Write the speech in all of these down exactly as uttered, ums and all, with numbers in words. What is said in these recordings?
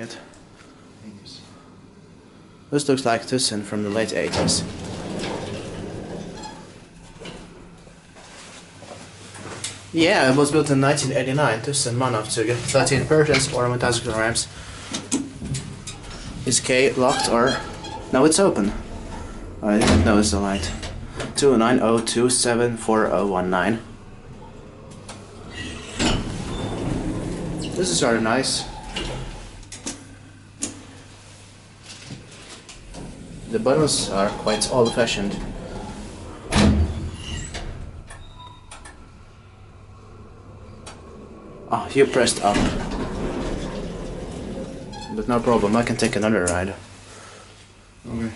It. This looks like Thyssen from the late eighties. Yeah, it was built in nineteen eighty-nine. Thyssen MAN of thirteen persons or one thousand kilograms. Is K locked or? No, it's open. I didn't notice the light. two nine zero two seven four zero one nine. This is rather nice. The buttons are quite old-fashioned. Ah, oh, you pressed up. But no problem, I can take another ride. Okay.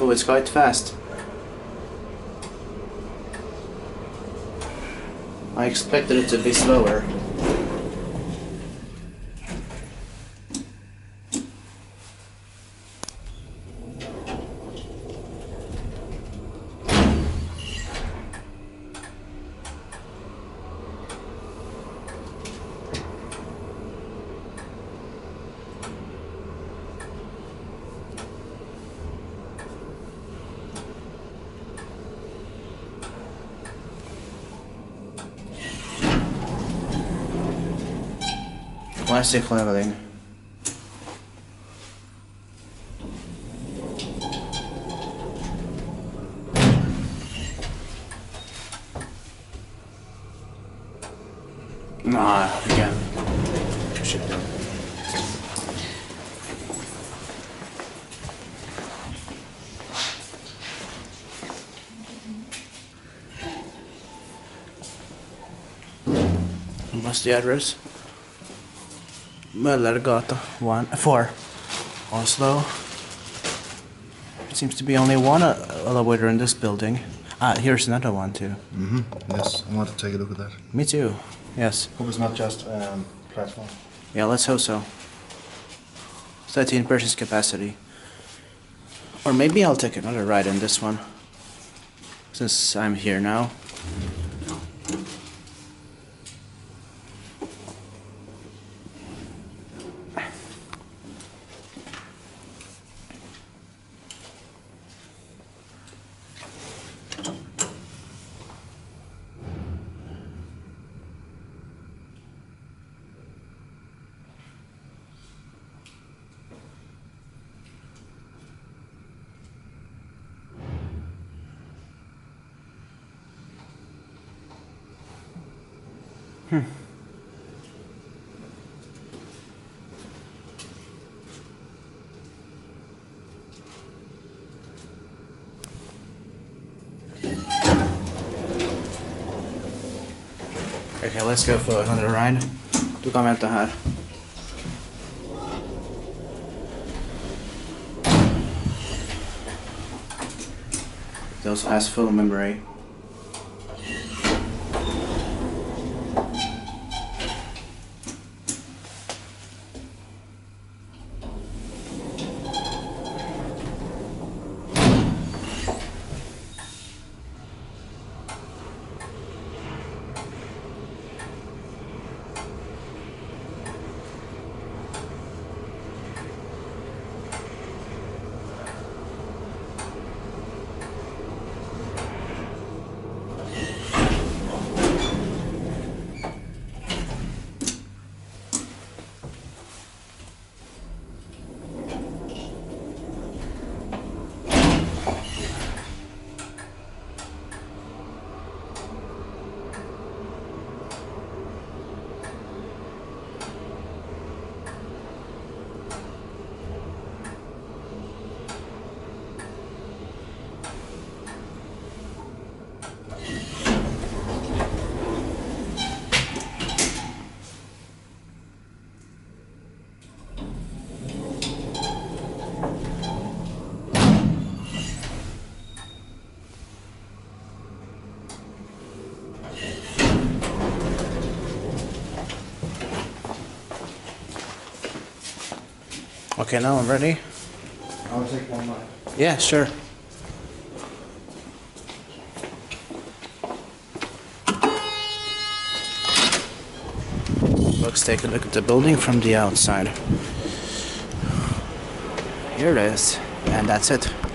Oh, it's quite fast. I expected it to be slower. Classic leveling. Nah, again. Shit. What's the address? Møllergata one four, Oslo. There seems to be only one elevator in this building. Ah, here's another one too. Mm-hmm. Yes, I want to take a look at that. Me too, yes. Hope it's not just a um, platform. Yeah, let's hope so. thirteen persons capacity. Or maybe I'll take another ride in this one, since I'm here now. Hmm. Okay, let's go for another ride. Du kan vänta här. It also has full memory. Okay, now I'm ready. I'll take one more. Yeah, sure. Let's take a look at the building from the outside. Here it is, and that's it.